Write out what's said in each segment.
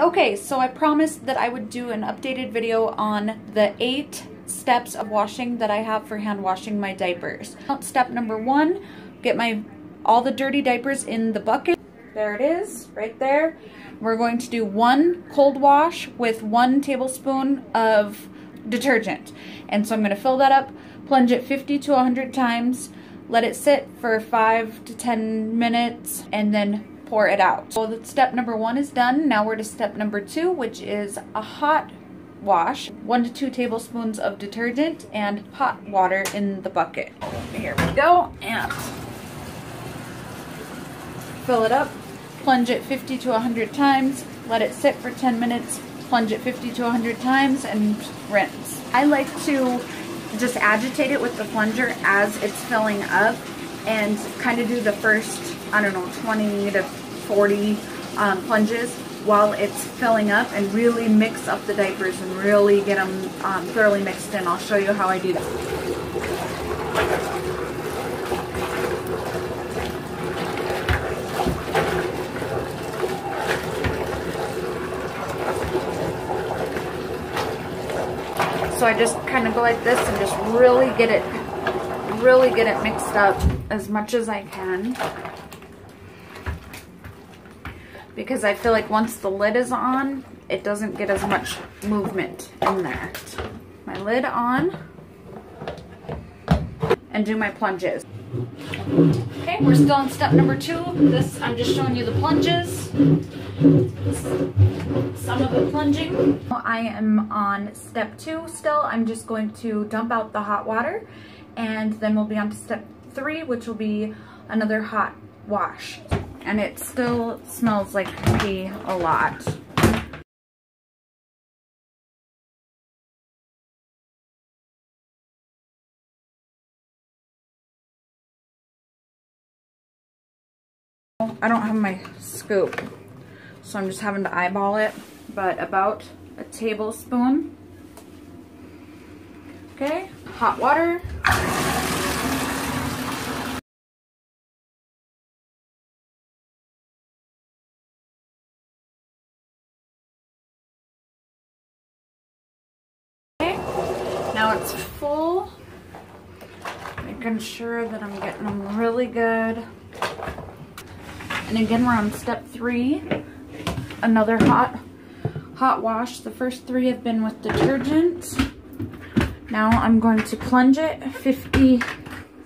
Okay, so I promised that I would do an updated video on the 8 steps of washing that I have for hand washing my diapers. Step number 1, get all the dirty diapers in the bucket. There it is, right there. We're going to do 1 cold wash with 1 tablespoon of detergent. And so I'm going to fill that up, plunge it 50 to 100 times, let it sit for 5 to 10 minutes, and then pour it out. So the step number 1 is done. Now we're to step number 2, which is a hot wash. 1 to 2 tablespoons of detergent and hot water in the bucket. Here we go, and fill it up, plunge it 50 to 100 times, let it sit for 10 minutes, plunge it 50 to 100 times, and rinse. I like to just agitate it with the plunger as it's filling up and kind of do the first, I don't know, 20 to 40 plunges while it's filling up, and really mix up the diapers and really get them thoroughly mixed in. I'll show you how I do that. So I just kind of go like this and just really get it mixed up as much as I can, because I feel like once the lid is on, it doesn't get as much movement in there. My lid on, and do my plunges. Okay, we're still on step number 2. This, I'm just showing you the plunges. Some of the plunging. I am on step 2 still. I'm just going to dump out the hot water, and then we'll be on to step 3, which will be another hot wash. And it still smells like pee a lot. I don't have my scoop, so I'm just having to eyeball it, but about a tablespoon. Okay, hot water. Okay, now it's full, making sure that I'm getting them really good. And again, we're on step 3, another hot wash. The first 3 have been with detergent. Now I'm going to plunge it 50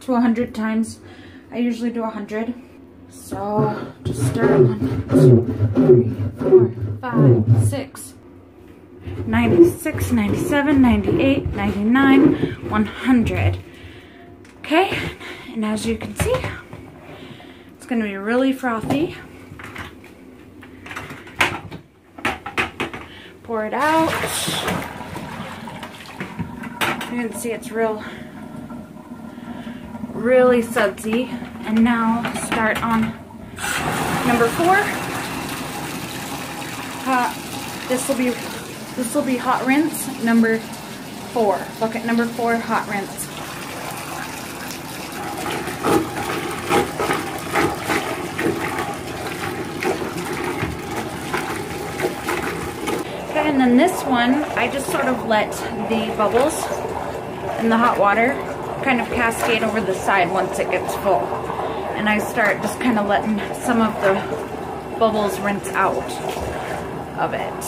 to 100 times. I usually do 100. So just stir it. 1, 2, 3, 4, 5, 6, 96, 97, 98, 99, 100. Okay, and as you can see, it's going to be really frothy. Pour it out. You can see it's really sudsy. And now start on number 4. This will be hot rinse number 4. Look at number 4, hot rinse. And then this one, I just sort of let the bubbles in the hot water kind of cascade over the side once it gets full. And I start just kind of letting some of the bubbles rinse out of it.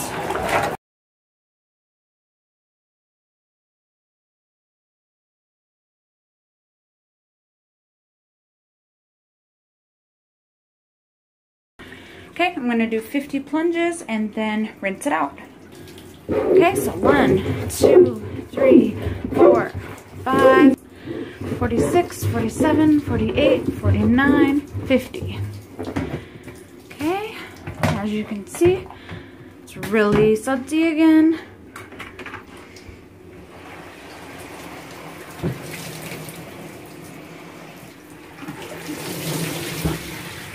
Okay, I'm going to do 50 plunges and then rinse it out. Okay, so 1, 2, 3, 4, 5, 46, 47, 48, 49, 50. Okay, as you can see, it's really sudsy again.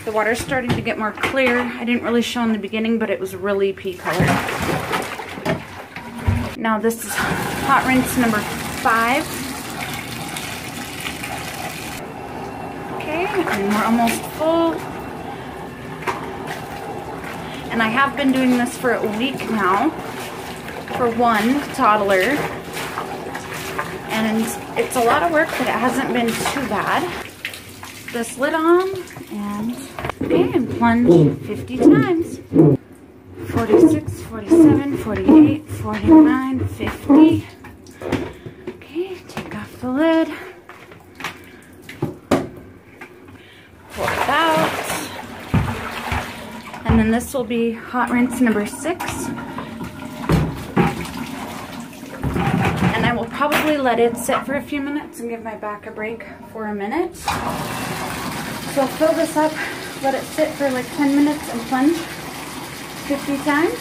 The water's starting to get more clear. I didn't really show in the beginning, but it was really pea color. Now this is hot rinse number 5. Okay, and we're almost full. And I have been doing this for a week now for one toddler. And it's a lot of work, but it hasn't been too bad. Put this lid on and plunge 50 times. 46, 47, 48, 49, 50. Okay, take off the lid. Pour it out. And then this will be hot rinse number 6. And I will probably let it sit for a few minutes and give my back a break for a minute. So I'll fill this up, let it sit for like 10 minutes and plunge 50 times.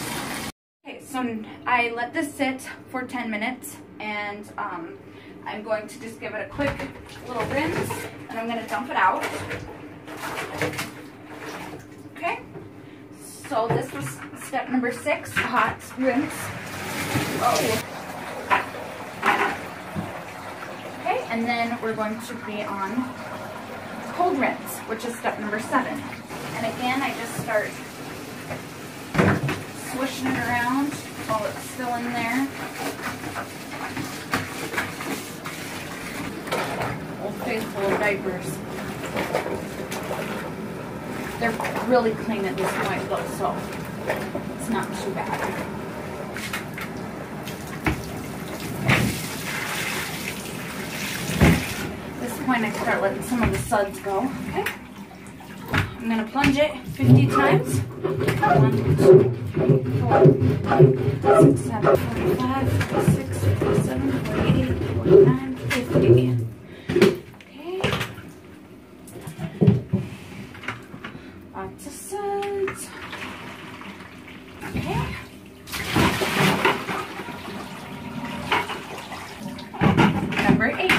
Okay, so I let this sit for 10 minutes and I'm going to just give it a quick little rinse and I'm going to dump it out. Okay, so this was step number 6, hot rinse. Oh. Okay, and then we're going to be on cold rinse, which is step number 7. And again, I just start swishing it around while it's still in there. Old Faithful diapers. They're really clean at this point though, so it's not too bad. I start letting some of the suds go. Okay. I'm going to plunge it 50 times. 1, 2, 4, 5, 6, 7, 8, 9, 50. Okay. Lots of suds. Okay. Number 8.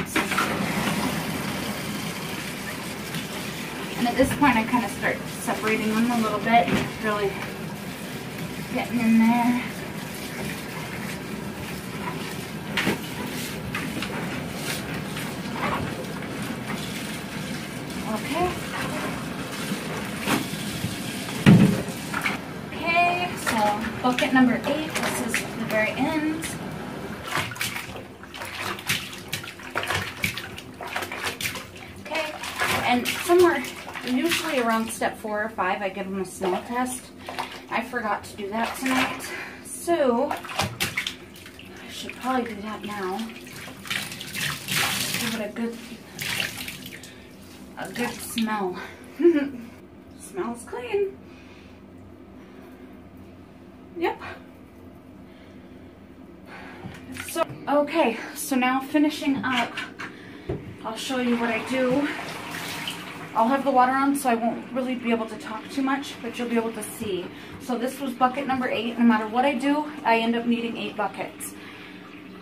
And at this point, I kind of start separating them a little bit, really getting in there. Okay. Okay, so bucket number 8, this is the very end. Okay, and somewhere, usually around step 4 or 5, I give them a smell test. I forgot to do that tonight, so I should probably do that now. Give it a good smell. Smells clean. Yep. So okay, so now finishing up, I'll show you what I do. I'll have the water on, so I won't really be able to talk too much, but you'll be able to see. So this was bucket number 8. No matter what I do, I end up needing 8 buckets.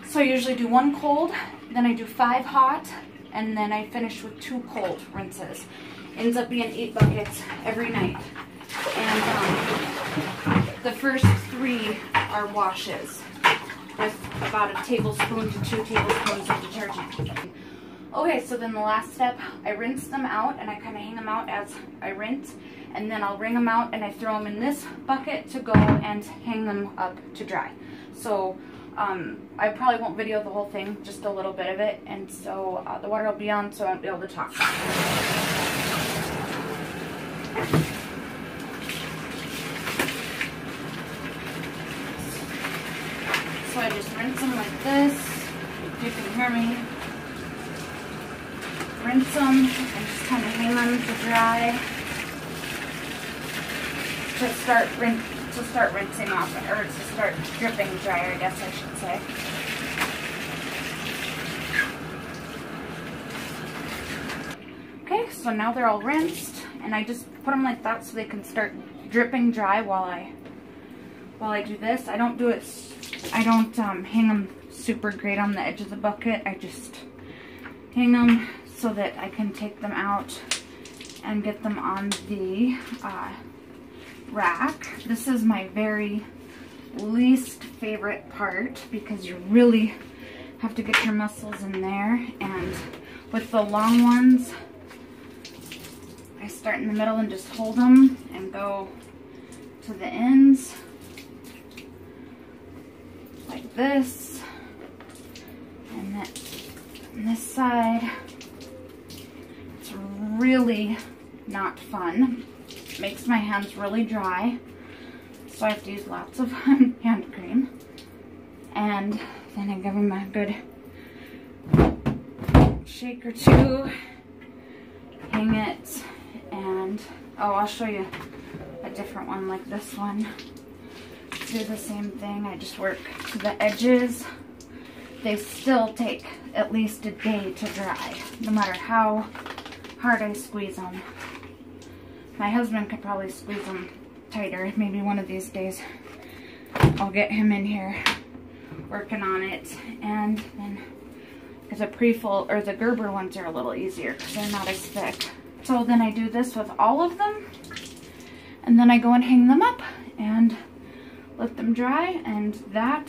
So I usually do 1 cold, then I do 5 hot, and then I finish with 2 cold rinses. Ends up being 8 buckets every night. And the first 3 are washes with about a tablespoon to 2 tablespoons of detergent. Okay, so then the last step, I rinse them out and I kind of hang them out as I rinse, and then I'll wring them out and I throw them in this bucket to go and hang them up to dry. So I probably won't video the whole thing, just a little bit of it, and so the water will be on, so I won't be able to talk. So I just rinse them like this, if you can hear me. Rinse them and just kind of hang them to dry to start rinsing off, or to start dripping dry, I guess I should say. Okay, so now they're all rinsed, and I just put them like that so they can start dripping dry while I do this. I don't do it. I don't hang them super great on the edge of the bucket. I just hang them so that I can take them out and get them on the rack. This is my very least favorite part because you really have to get your muscles in there, and with the long ones I start in the middle and just hold them and go to the ends like this, and then on this side it's really not fun. It makes my hands really dry, so I have to use lots of hand cream. And then I give them a good shake or two, hang it, and oh, I'll show you a different one like this one. Do the same thing, I just work to the edges. They still take at least a day to dry, no matter how hard I squeeze them. My husband could probably squeeze them tighter. Maybe one of these days I'll get him in here working on it. And then the pre-fold or the Gerber ones are a little easier because they're not as thick. So then I do this with all of them, and then I go and hang them up and let them dry, and that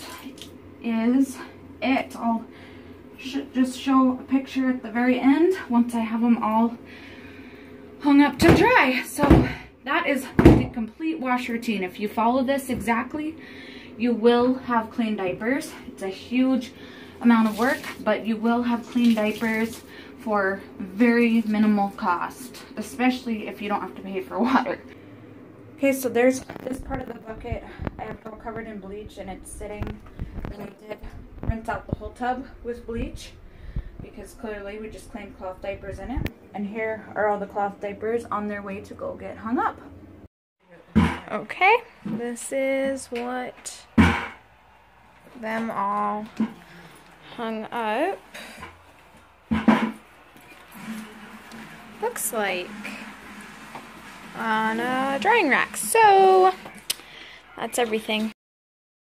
is it. I'll just show a picture at the very end once I have them all hung up to dry. So that is the complete wash routine. If you follow this exactly, you will have clean diapers. It's a huge amount of work, but you will have clean diapers for very minimal cost, especially if you don't have to pay for water. Okay, so there's this part of the bucket I have all covered in bleach, and it's sitting, and I did rinse out the whole tub with bleach because clearly we just cleaned cloth diapers in it. And here are all the cloth diapers on their way to go get hung up. Okay, this is what them all hung up looks like on a drying rack. So that's everything.